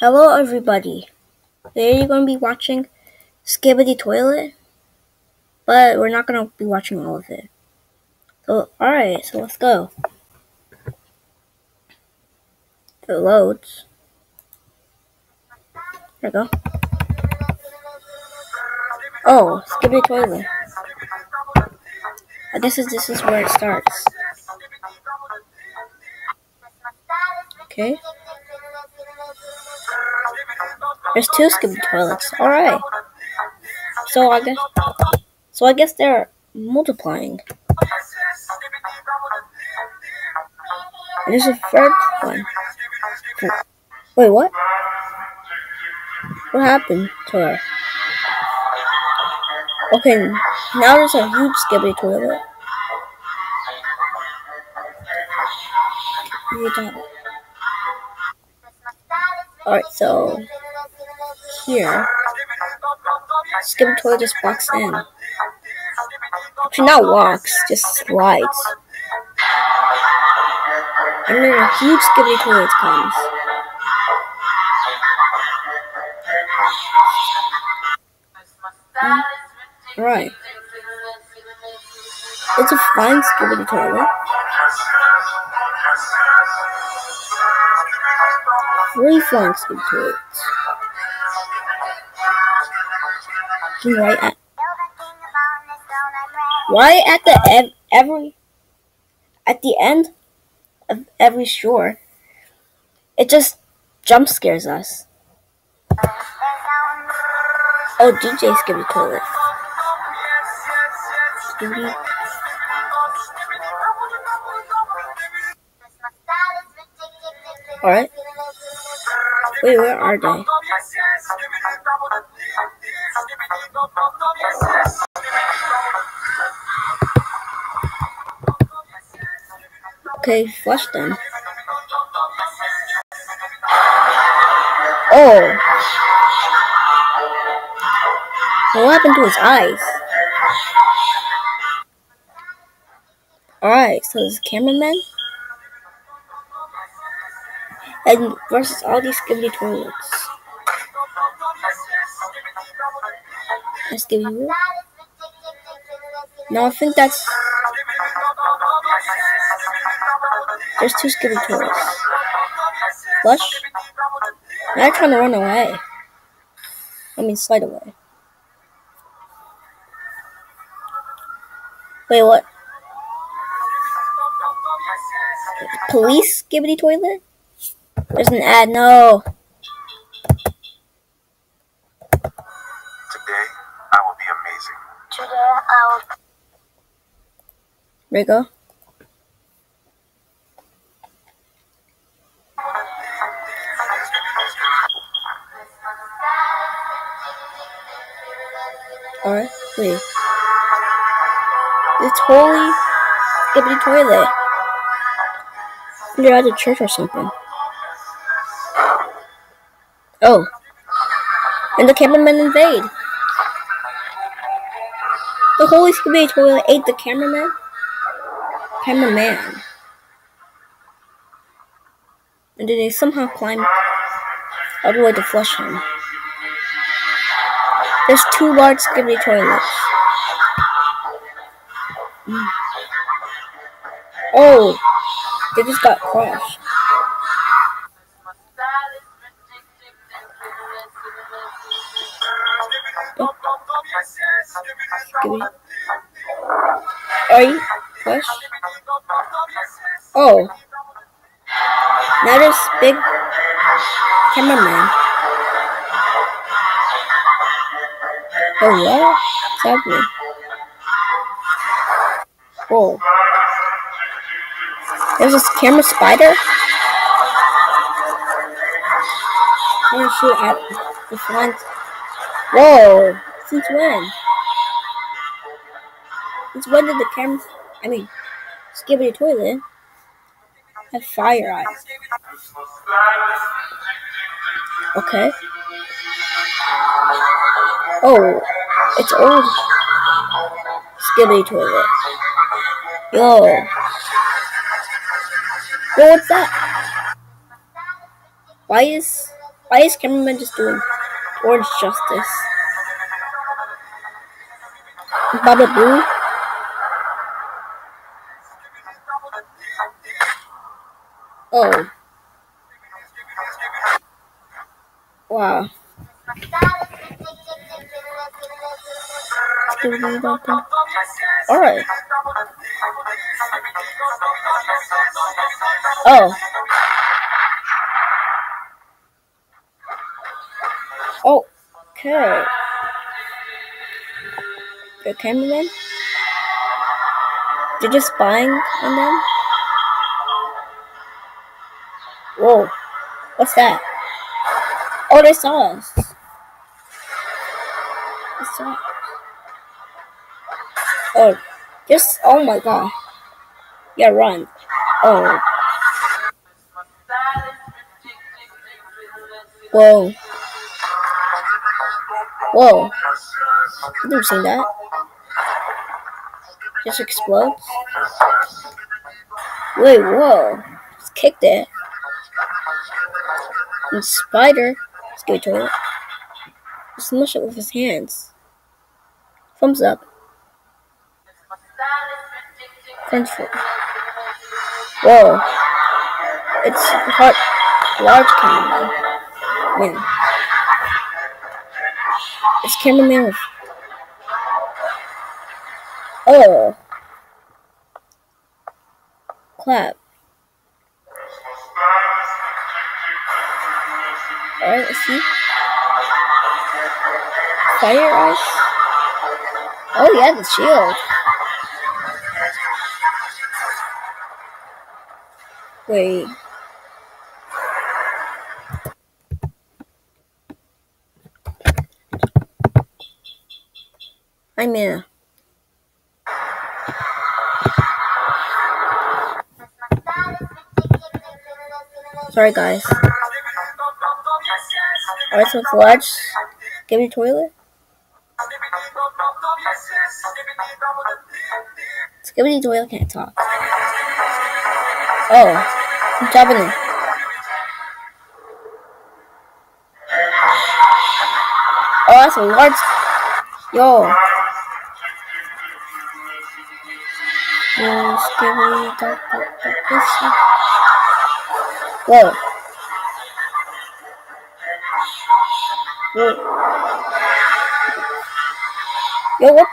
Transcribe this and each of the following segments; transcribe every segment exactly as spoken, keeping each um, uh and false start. Hello everybody, today you're going to be watching Skibidi Toilet, but we're not going to be watching all of it. So, alright, so let's go. It loads. There we go. Oh, Skibidi Toilet. I guess this is where it starts. Okay. There's two Skibidi Toilets. All right. So I guess. So I guess they're multiplying. And there's a third one. Wait, what? What happened to her? Okay, now there's a huge Skibidi Toilet. All right, so. Here, Skibidi Toilet just walks in. Actually, not walks, just slides. And then a huge Skibidi Toilet comes. Mm. Alright. It's a fine Skibidi Toilet. Really fine Skibidi Toilet. Right at why at the ev every at the end of every shore it just jump scares us. Oh, D J Skibidi Toilet. Skibidi. All right. Wait, where are they? Okay, flush them. Oh! What happened to his eyes? Alright, so this camera man? And versus all these Skibidi Toilets. Let's give you. No, I think that's. There's two Skibidi Toilets. Flush. Now they're trying to run away. I mean, slide away. Wait, what? Police Skibidi Toilet? There's an ad. No. There you go. Alright, wait. It's holy Skibidi Toilet. They're at a church or something. Oh. And the cameramen invade. The holy Skibidi Toilet ate the cameraman. Camera man, and then they somehow climbed all the way to flush him. There's two large Skibidi Toilets. Mm. Oh, they just got crushed. Oh. Skibidi. Are you flush? Oh, now there's big cameraman. Oh, what? It's happening. Whoa. There's this camera spider. I'm gonna shoot at the front. Whoa. Since when? Since when did the camera, I mean, Skibidi Toilet have fire eyes? Okay. Oh, it's old Skibidi Toilet. Yo. Yo, what's that? Why is Why is Cameraman just doing towards justice? Baba Boo. Oh. Wow. Alright. Oh. Oh. Okay. The cameraman? They're just spying on them? Whoa. What's that? Oh, they saw us. They saw us. Oh. Just, oh my god. Yeah, run. Oh. Whoa. Whoa. I didn't see that. Just explodes. Wait, whoa. Just kicked it. And Spider. Skibidi Toilet. Just smush it with his hands. Thumbs up. Control. Whoa. It's hard. Large camera. Win. It's cameraman with... Oh. Clap. Alright, let's see. Fire ice. Oh yeah, the shield. Wait. I'm in. Sorry, guys. Alright, so let's watch Skibidi Toilet. Skibidi Toilet can't talk. Oh, I'm jumping in. Oh, that's a large. Yo. Whoa. Whoa. Yo, what?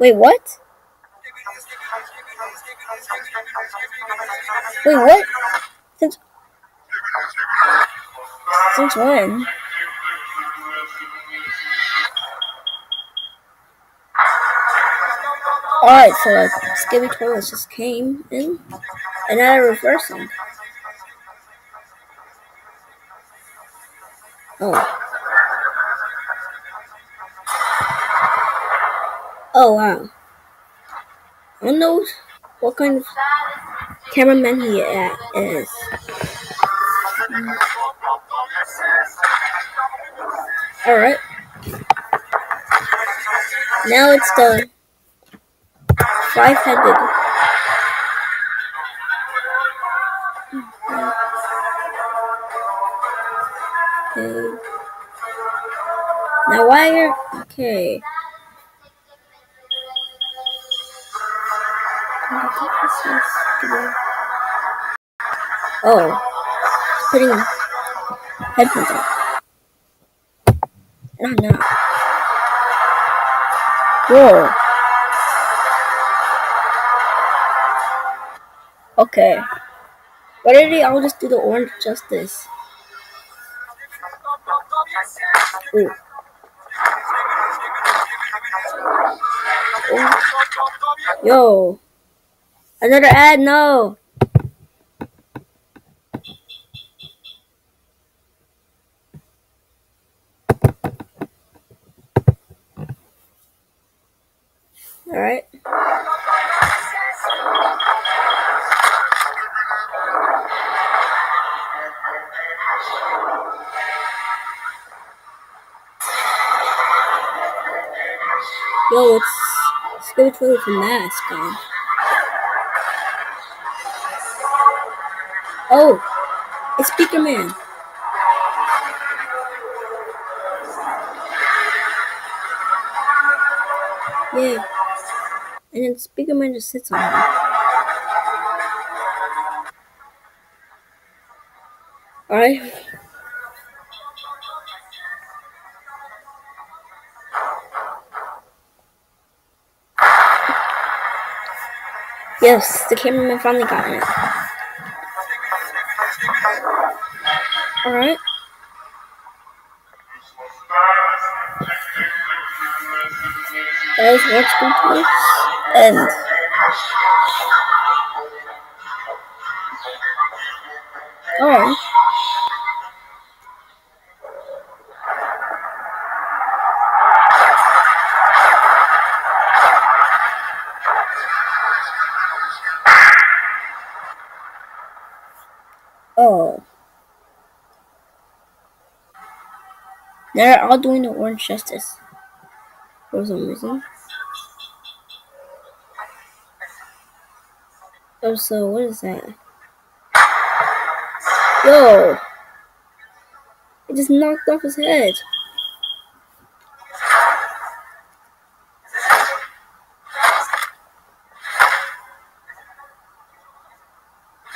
Wait, what? Wait, what? Since... Since when? Alright, so uh, Skibidi Toilet just came in, and now I reverse him. Oh. Oh, wow. I don't know what kind of cameraman he is. Alright. Now it's the... five-headed. Okay. Now why are okay? Oh, putting headphones on. No, no. Whoa. Okay. Why did they all just do the orange justice? Ooh. Ooh. Yo. Another ad? No. Alright. Yo, it's Skibidi Toilet with a mask on. Oh, It's Speaker Man. Yeah. And then Speaker Man just sits on him. Alright. Yes, the cameraman finally got it. Alright. That is watch replays. End. Alright. Oh. They're all doing the orange justice for some reason. Oh, so what is that? Yo! It just knocked off his head.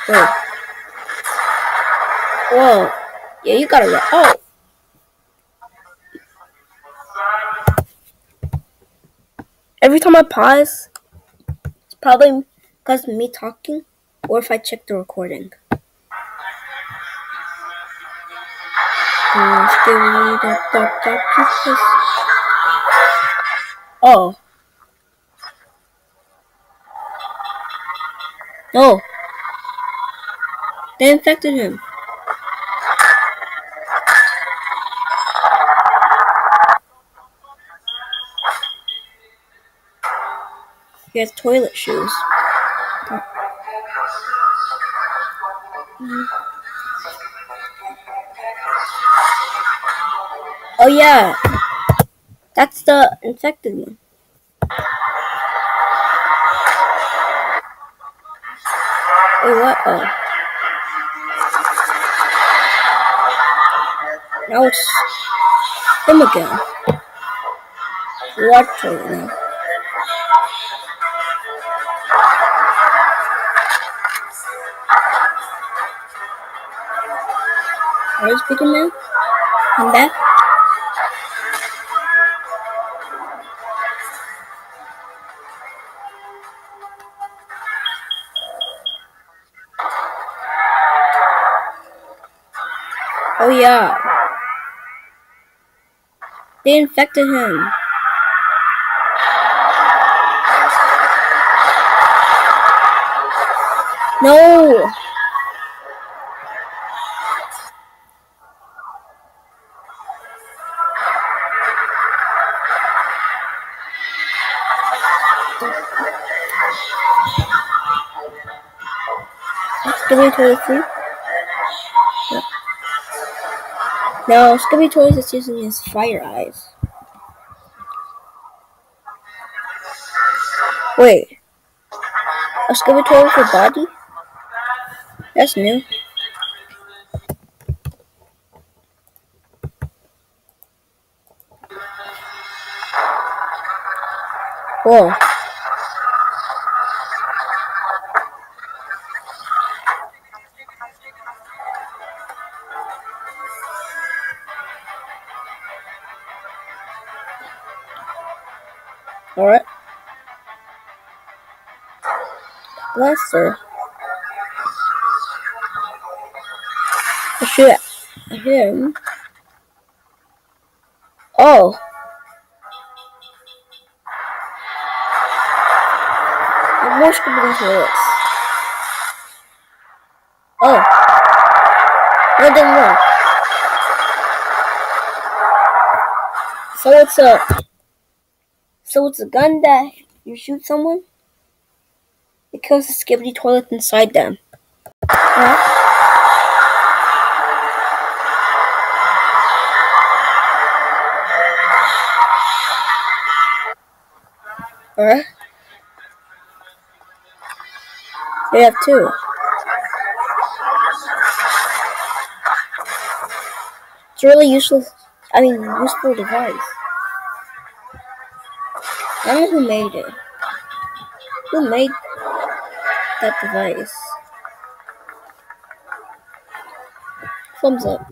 Oh. Whoa. Yeah, you gotta run. Oh! Every time I pause, it's probably because of me talking, or if I check the recording. Oh. No. They infected him. He has toilet shoes. Oh yeah, that's the infected one. Wait, what? Oh. Now it's him again. What toilet now? Alright, Speaker Man, come back. Oh yeah, they infected him. No. Skibidi Toilet three? Yep. Now, Skibidi Toilet is using his fire eyes. Wait. A Skibidi Toilet for body? That's new. Whoa. Alright. Bless her. I shoot at him. Oh. I'm more Skibidi Toilets. Oh. No, it didn't work. So it's a... So it's a gun that you shoot someone, it kills the Skibidi Toilet inside them. Huh? Huh? They have two. It's a really useful, I mean, useful device. I don't know who made it. Who made that device? Thumbs up.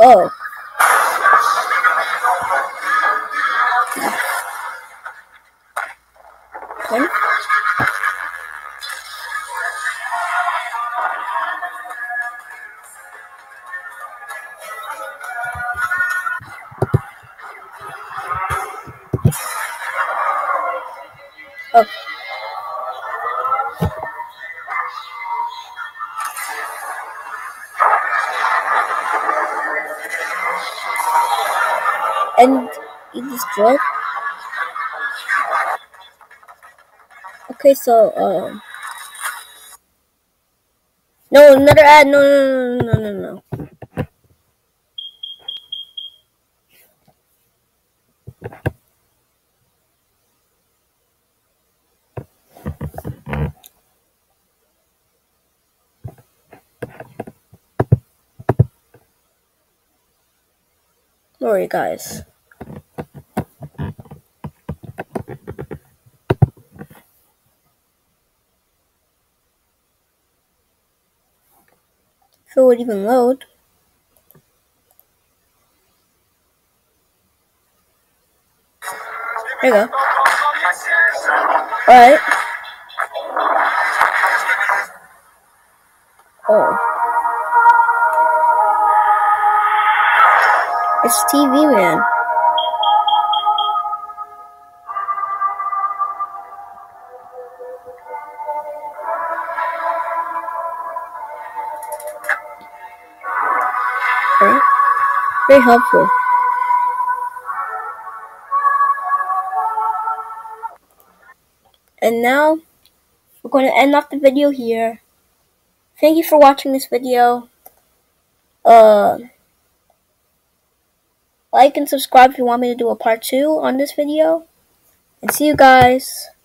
Oh. Huh? Oh. And it is dropped. Okay, so um, no, another ad. No, no, no, no, no, no. Sorry, guys. It would even load. There you go. Alright. Oh. It's T V Man. Okay. Very helpful. And now we're going to end off the video here. Thank you for watching this video. Uh, like and subscribe if you want me to do a part two on this video. And see you guys.